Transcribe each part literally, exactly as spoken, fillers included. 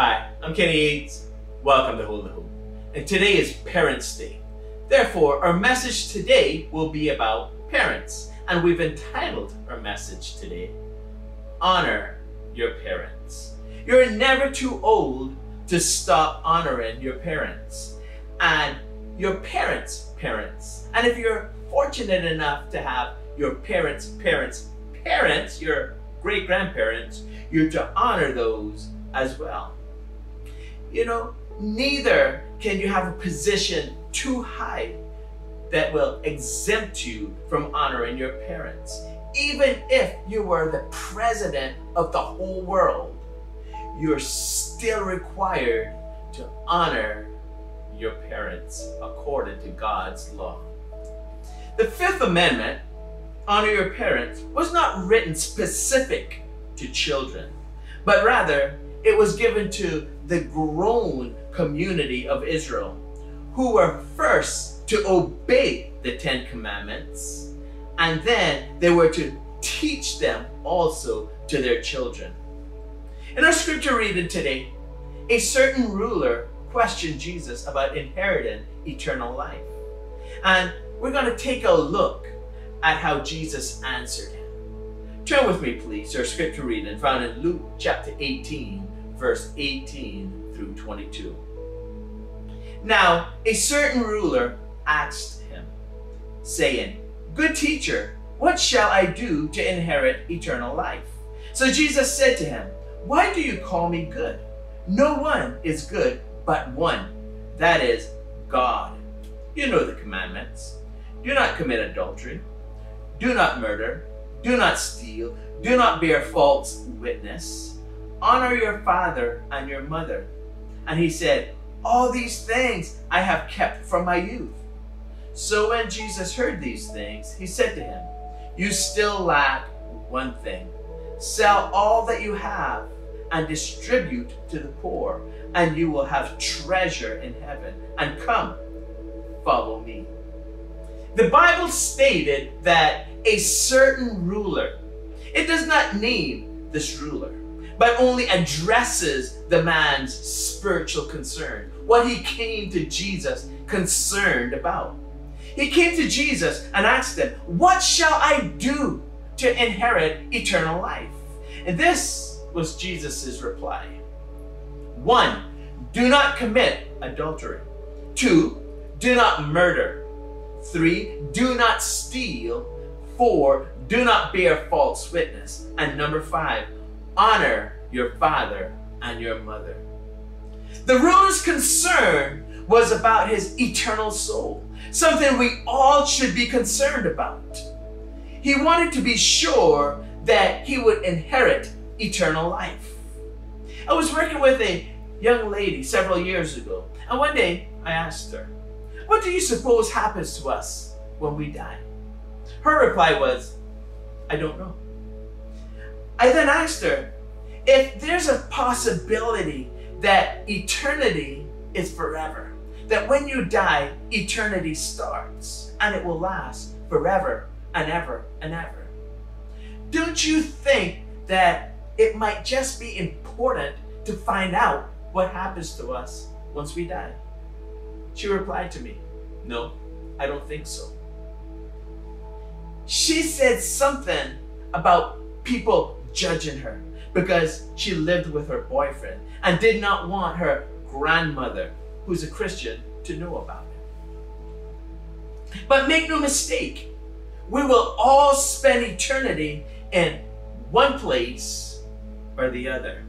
Hi, I'm Kenny Yates. Welcome to Hold to Hope. And today is Parents' Day. Therefore, our message today will be about parents. And we've entitled our message today, Honor Your Parents. You're never too old to stop honoring your parents and your parents' parents. And if you're fortunate enough to have your parents' parents' parents, your great-grandparents, you're to honor those as well. You know, neither can you have a position too high that will exempt you from honoring your parents. Even if you were the president of the whole world, you're still required to honor your parents according to God's law. The Fifth Amendment, honor your parents, was not written specific to children, but rather it was given to the grown community of Israel, who were first to obey the Ten Commandments, and then they were to teach them also to their children. In our scripture reading today, a certain ruler questioned Jesus about inheriting eternal life. And we're going to take a look at how Jesus answered him. Turn with me, please, to our scripture reading found in Luke chapter eighteen, verse eighteen through twenty-two. Now, a certain ruler asked him, saying, "Good teacher, what shall I do to inherit eternal life?" So Jesus said to him, "Why do you call me good? No one is good but one, that is, God. You know the commandments. Do not commit adultery. Do not murder. Do not steal. Do not bear false witness. Honor your father and your mother." And he said, "All these things I have kept from my youth." So when Jesus heard these things, he said to him, "You still lack one thing. Sell all that you have and distribute to the poor, and you will have treasure in heaven. And come, follow me." The Bible stated that a certain ruler, it does not name this ruler, but only addresses the man's spiritual concern, what he came to Jesus concerned about. He came to Jesus and asked him, "What shall I do to inherit eternal life?" And this was Jesus's reply. One, do not commit adultery. Two, do not murder. Three, do not steal. Four, do not bear false witness. And number five, honor your father and your mother. The ruler's concern was about his eternal soul, something we all should be concerned about. He wanted to be sure that he would inherit eternal life. I was working with a young lady several years ago, and one day I asked her, "What do you suppose happens to us when we die?" Her reply was, "I don't know." I then asked her if there's a possibility that eternity is forever, that when you die, eternity starts and it will last forever and ever and ever. Don't you think that it might just be important to find out what happens to us once we die? She replied to me, "No, I don't think so." She said something about people judging her because she lived with her boyfriend and did not want her grandmother, who's a Christian, to know about it. But make no mistake, we will all spend eternity in one place or the other.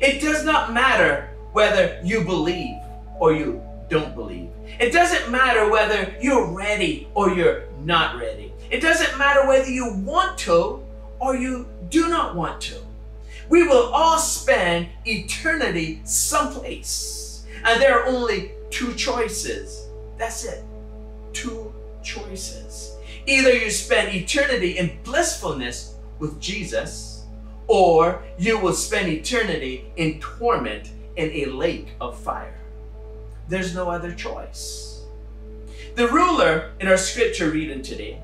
It does not matter whether you believe or you don't believe. It doesn't matter whether you're ready or you're not ready. It doesn't matter whether you want to or you do not want to. We will all spend eternity someplace. And there are only two choices. That's it. Two choices. Either you spend eternity in blissfulness with Jesus, or you will spend eternity in torment in a lake of fire. There's no other choice. The ruler in our scripture reading today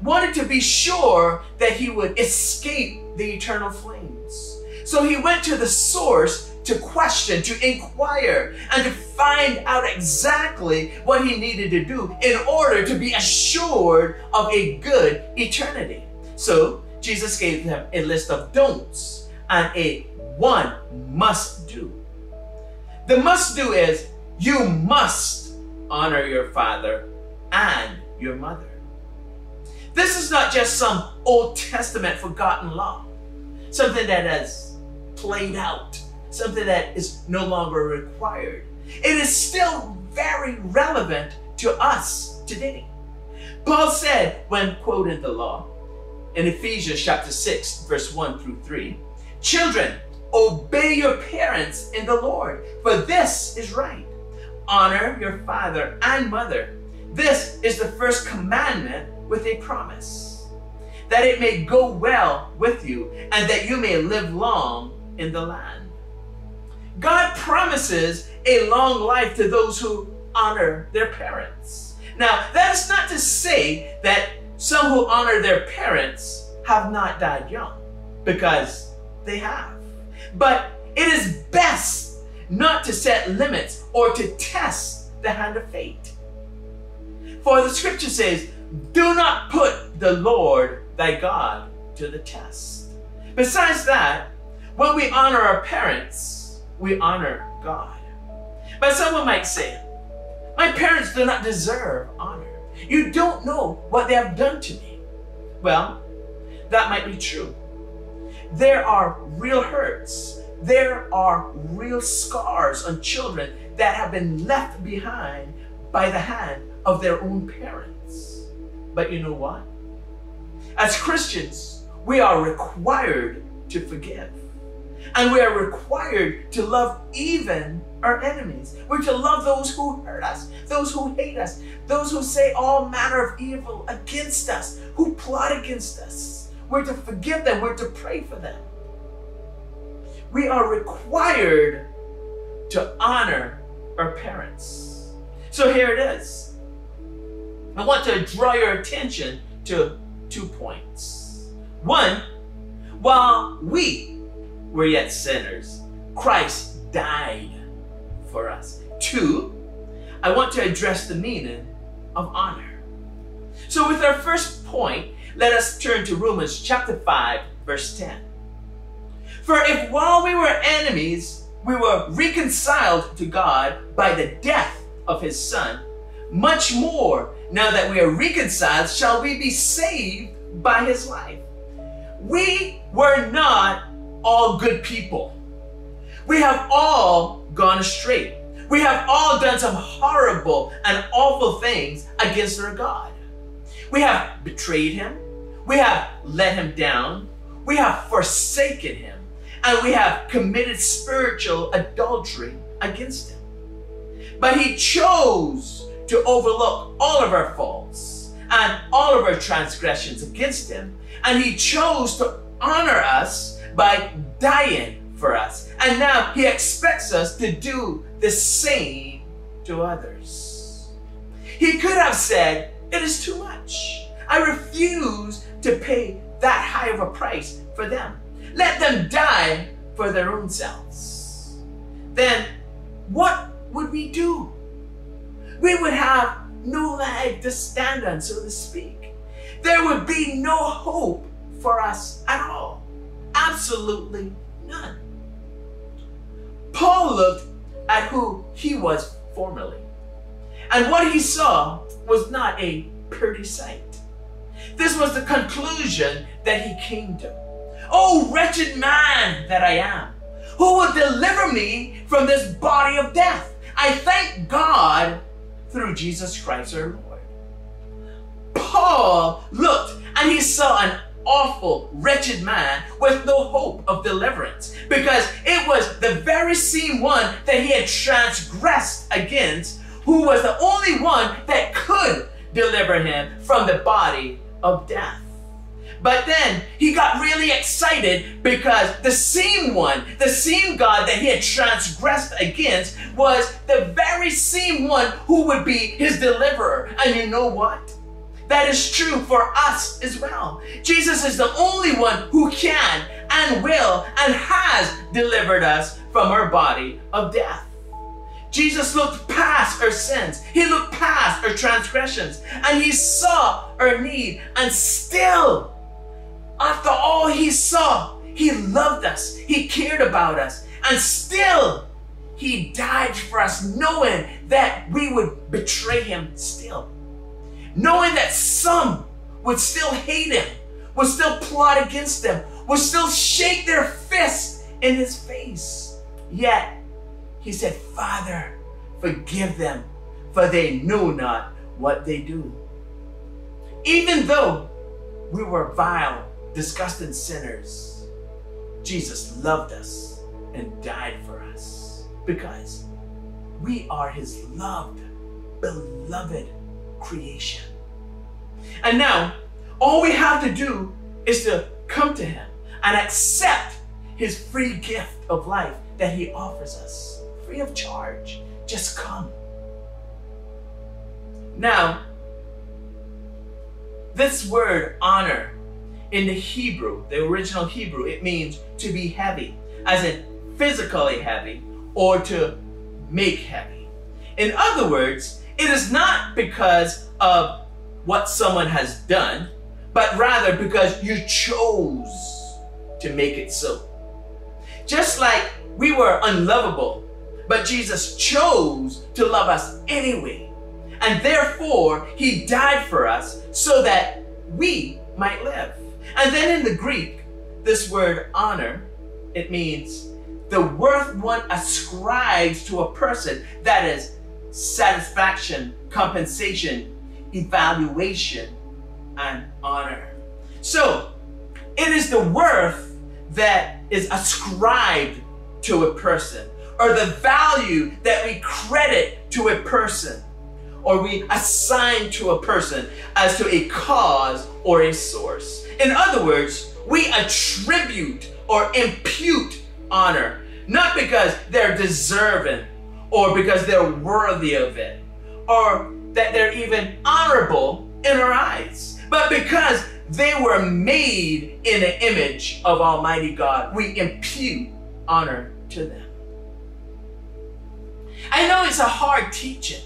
wanted to be sure that he would escape the eternal flames. So he went to the source to question, to inquire, and to find out exactly what he needed to do in order to be assured of a good eternity. So Jesus gave him a list of don'ts and a one must do. The must do is you must honor your father and your mother. This is not just some Old Testament forgotten law, something that has played out, something that is no longer required. It is still very relevant to us today. Paul said when quoting the law in Ephesians chapter six, verse one through three, "Children, obey your parents in the Lord, for this is right. Honor your father and mother. This is the first commandment with a promise, that it may go well with you and that you may live long in the land." God promises a long life to those who honor their parents. Now, that's not to say that some who honor their parents have not died young, because they have. But it is best not to set limits or to test the hand of fate. For the scripture says, "Do not put the Lord thy God to the test." Besides that, when we honor our parents, we honor God. But someone might say, "My parents do not deserve honor. You don't know what they have done to me." Well, that might be true. There are real hurts. There are real scars on children that have been left behind by the hand of their own parents. But you know what? As Christians, we are required to forgive. And we are required to love even our enemies. We're to love those who hurt us, those who hate us, those who say all manner of evil against us, who plot against us. We're to forgive them. We're to pray for them. We are required to honor our parents. So here it is. I want to draw your attention to two points. One, while we were yet sinners, Christ died for us. Two, I want to address the meaning of honor. So with our first point, let us turn to Romans chapter five, verse ten. "For if while we were enemies, we were reconciled to God by the death of his Son, much more, now that we are reconciled, shall we be saved by his life." We were not all good people. We have all gone astray. We have all done some horrible and awful things against our God. We have betrayed him. We have let him down. We have forsaken him. And we have committed spiritual adultery against him. But he chose to overlook all of our faults and all of our transgressions against him. And he chose to honor us by dying for us. And now he expects us to do the same to others. He could have said, "It is too much. I refuse to pay that high of a price for them. Let them die for their own selves." Then what would we do? We would have no leg to stand on, so to speak. There would be no hope for us at all. Absolutely none. Paul looked at who he was formerly, and what he saw was not a pretty sight. This was the conclusion that he came to. "Oh, wretched man that I am, who will deliver me from this body of death? I thank God through Jesus Christ our Lord." Paul looked and he saw an awful, wretched man with no hope of deliverance, because it was the very same one that he had transgressed against who was the only one that could deliver him from the body of death. But then he got really excited, because the same one, the same God that he had transgressed against, was the very same one who would be his deliverer. And you know what? That is true for us as well. Jesus is the only one who can and will and has delivered us from her body of death. Jesus looked past our sins. He looked past our transgressions, and he saw our need. And still, after all he saw, he loved us. He cared about us. And still, he died for us, knowing that we would betray him still. Knowing that some would still hate him, would still plot against him, would still shake their fist in his face. Yet, he said, "Father, forgive them, for they know not what they do." Even though we were vile, disgusting sinners, Jesus loved us and died for us because we are his loved, beloved creation. And now, all we have to do is to come to him and accept his free gift of life that he offers us. Free of charge. Just come. Now, this word honor in the Hebrew, the original Hebrew, it means to be heavy, as in physically heavy or to make heavy. In other words, it is not because of what someone has done, but rather because you chose to make it so. Just like we were unlovable, but Jesus chose to love us anyway. And therefore, he died for us so that we might live. And then in the Greek, this word honor, it means the worth one ascribes to a person. That is satisfaction, compensation, evaluation, and honor. So it is the worth that is ascribed to a person, or the value that we credit to a person, or we assign to a person as to a cause or a source. In other words, we attribute or impute honor, not because they're deserving, or because they're worthy of it, or that they're even honorable in our eyes, but because they were made in the image of Almighty God. We impute honor to them. I know it's a hard teaching,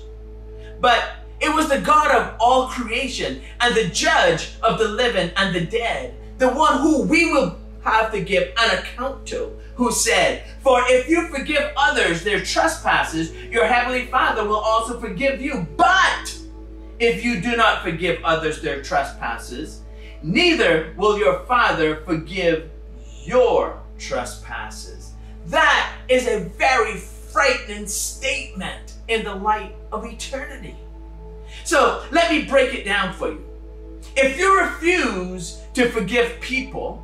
but it was the God of all creation and the judge of the living and the dead, the one who we will have to give an account to, who said, "For if you forgive others their trespasses, your heavenly Father will also forgive you. But if you do not forgive others their trespasses, neither will your Father forgive your trespasses." That is a very frightening statement in the light of eternity. So let me break it down for you. If you refuse to forgive people,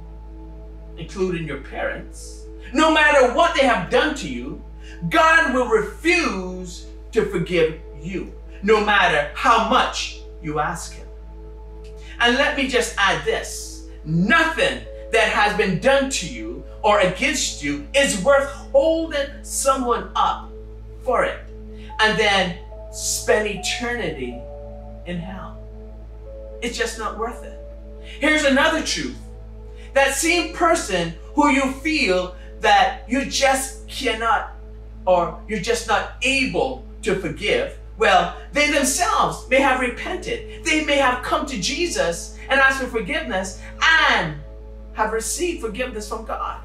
including your parents, no matter what they have done to you, God will refuse to forgive you, no matter how much you ask him. And let me just add this: nothing that has been done to you or against you is worth holding someone up for it and then spend eternity in hell. It's just not worth it. Here's another truth. That same person who you feel that you just cannot, or you're just not able to forgive, well, they themselves may have repented. They may have come to Jesus and asked for forgiveness and have received forgiveness from God.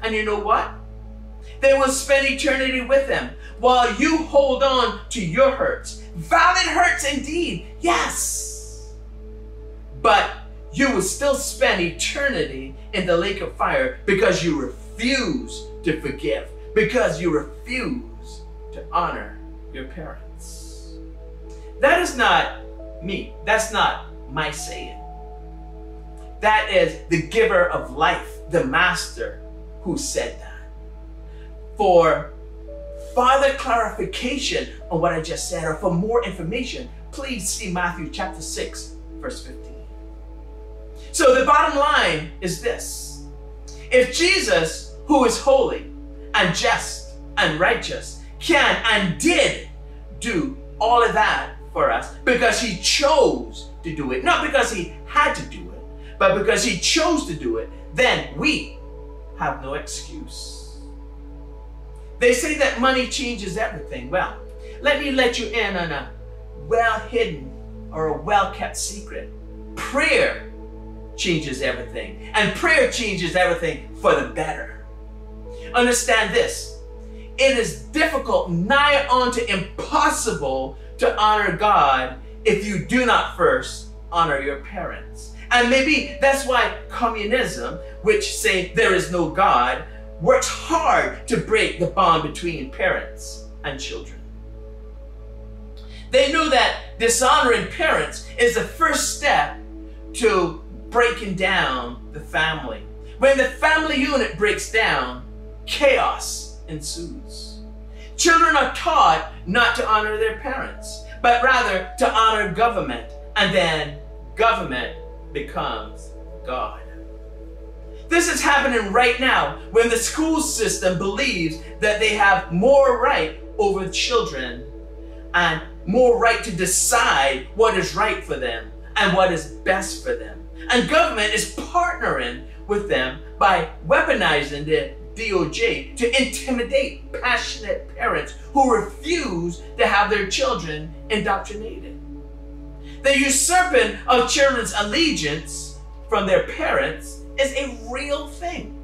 And you know what? They will spend eternity with him while you hold on to your hurts. Valid hurts indeed, yes. But you will still spend eternity in the lake of fire because you refuse to forgive, because you refuse to honor your parents. That is not me. That's not my saying. That is the giver of life, the master, who said that. For further clarification on what I just said, or for more information, please see Matthew chapter six, verse fifteen. So the bottom line is this: if Jesus, who is holy and just and righteous, can and did do all of that for us because he chose to do it, not because he had to do it, but because he chose to do it, then we have no excuse. They say that money changes everything. Well, let me let you in on a well-hidden or a well-kept secret. Prayer changes everything, and prayer changes everything for the better. Understand this. It is difficult, nigh unto impossible, to honor God if you do not first honor your parents. And maybe that's why communism, which say there is no God, works hard to break the bond between parents and children. They knew that dishonoring parents is the first step to breaking down the family. When the family unit breaks down, chaos ensues. Children are taught not to honor their parents, but rather to honor government, and then government becomes God. This is happening right now when the school system believes that they have more right over children and more right to decide what is right for them and what is best for them. And government is partnering with them by weaponizing the D O J to intimidate passionate parents who refuse to have their children indoctrinated. The usurping of children's allegiance from their parents is a real thing.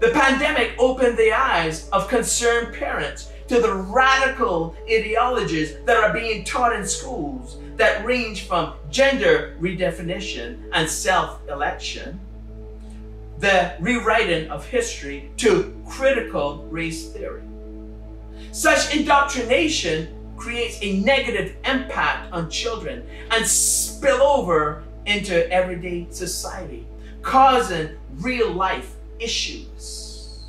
The pandemic opened the eyes of concerned parents to the radical ideologies that are being taught in schools that range from gender redefinition and self-election, the rewriting of history, to critical race theory. Such indoctrination creates a negative impact on children and spill over into everyday society, causing real-life issues.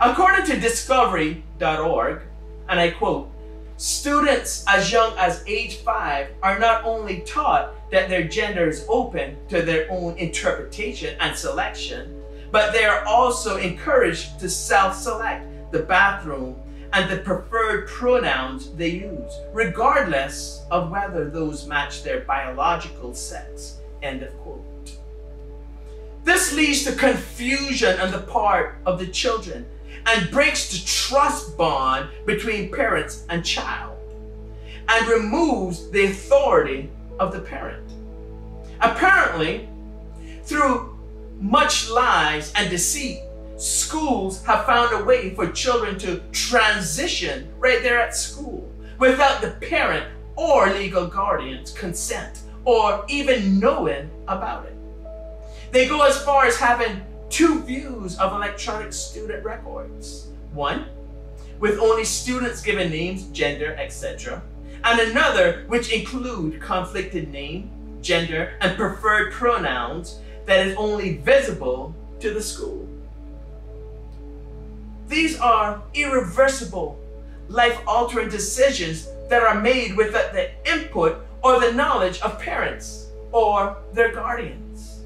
According to discovery dot org, and I quote, students as young as age five are not only taught that their gender is open to their own interpretation and selection, but they are also encouraged to self-select the bathroom and the preferred pronouns they use, regardless of whether those match their biological sex, end of quote. This leads to confusion on the part of the children and breaks the trust bond between parents and child, and removes the authority of the parent. Apparently, through much lies and deceit, schools have found a way for children to transition right there at school without the parent or legal guardian's consent or even knowing about it. They go as far as having two views of electronic student records. One, with only students given names, gender, et cetera, and another which include conflicted name, gender, and preferred pronouns that is only visible to the school. These are irreversible, life-altering decisions that are made without the input or the knowledge of parents or their guardians.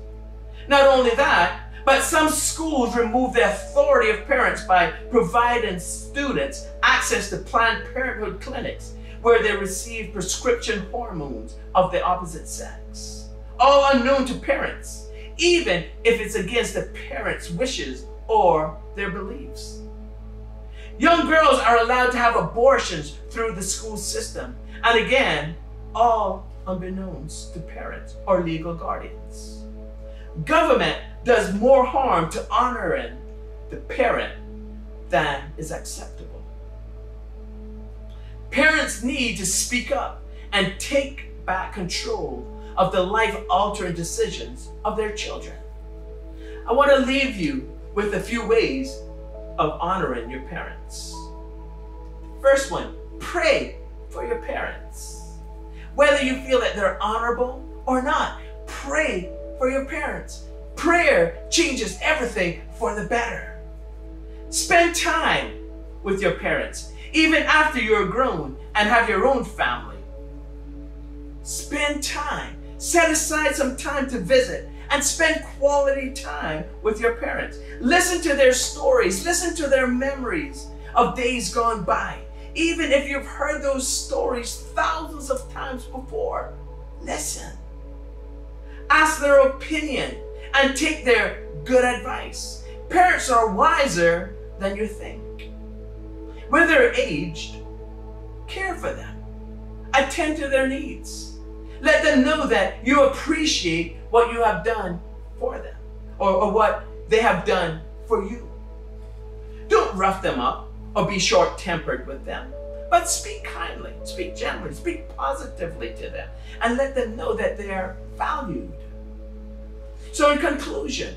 Not only that, but some schools remove the authority of parents by providing students access to Planned Parenthood clinics where they receive prescription hormones of the opposite sex, all unknown to parents, even if it's against the parents' wishes or their beliefs. Young girls are allowed to have abortions through the school system, and again, all unbeknownst to parents or legal guardians. Government does more harm to honoring the parent than is acceptable. Parents need to speak up and take back control of the life-altering decisions of their children. I want to leave you with a few ways of honoring your parents. First one, pray for your parents. Whether you feel that they're honorable or not, pray for your parents. Prayer changes everything for the better. Spend time with your parents, even after you're grown and have your own family. Spend time. Set aside some time to visit and spend quality time with your parents. Listen to their stories. Listen to their memories of days gone by. Even if you've heard those stories thousands of times before, listen. Ask their opinion and take their good advice. Parents are wiser than you think. When they're aged, care for them. Attend to their needs. Let them know that you appreciate what you have done for them, or, or what they have done for you. Don't rough them up or be short-tempered with them, but speak kindly, speak gently, speak positively to them, and let them know that they are valued. So in conclusion,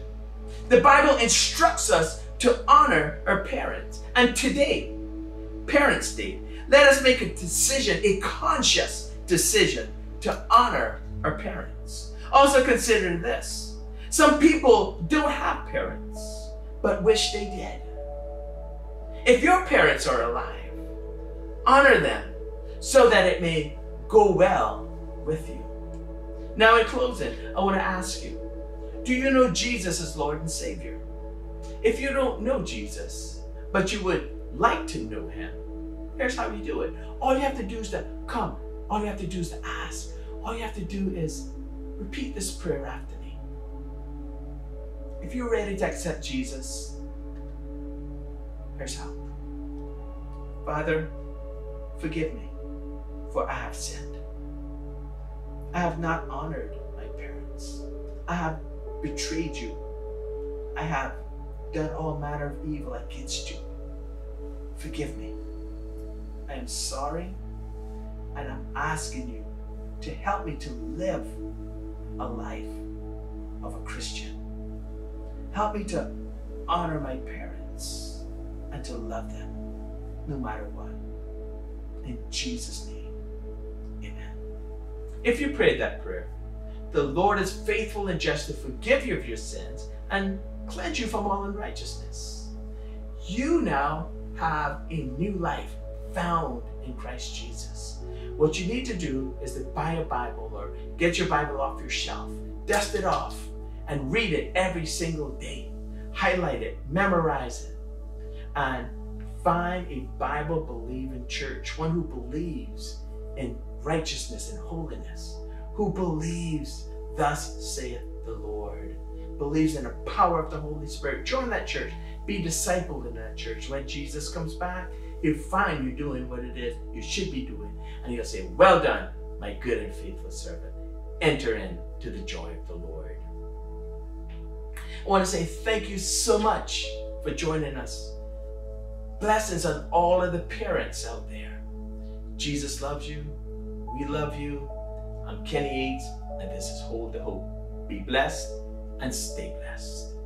the Bible instructs us to honor our parents. And today, Parents' Day, let us make a decision, a conscious decision, to honor our parents. Also consider this. Some people don't have parents, but wish they did. If your parents are alive, honor them so that it may go well with you. Now in closing, I want to ask you, do you know Jesus as Lord and Savior? If you don't know Jesus, but you would like to know him, here's how you do it. All you have to do is to come. All you have to do is to ask. All you have to do is repeat this prayer after me. If you're ready to accept Jesus, here's how. Father, forgive me, for I have sinned. I have not honored my parents. I have betrayed you. I have done all manner of evil against you. Forgive me. I am sorry, and I'm asking you to help me to live a life of a Christian. Help me to honor my parents and to love them no matter what. In Jesus' name, amen. If you prayed that prayer, the Lord is faithful and just to forgive you of your sins and cleanse you from all unrighteousness. You now have a new life found in Christ Jesus. What you need to do is to buy a Bible or get your Bible off your shelf, dust it off, and read it every single day. Highlight it, memorize it, and find a Bible-believing church, one who believes in righteousness and holiness, who believes, thus saith the Lord, believes in the power of the Holy Spirit. Join that church. Be discipled in that church. When Jesus comes back, he'll find you doing what it is you should be doing. And he'll say, well done, my good and faithful servant. Enter into the joy of the Lord. I want to say thank you so much for joining us. Blessings on all of the parents out there. Jesus loves you. We love you. I'm Kenny Yates, and this is Hold to Hope. Be blessed and stay blessed.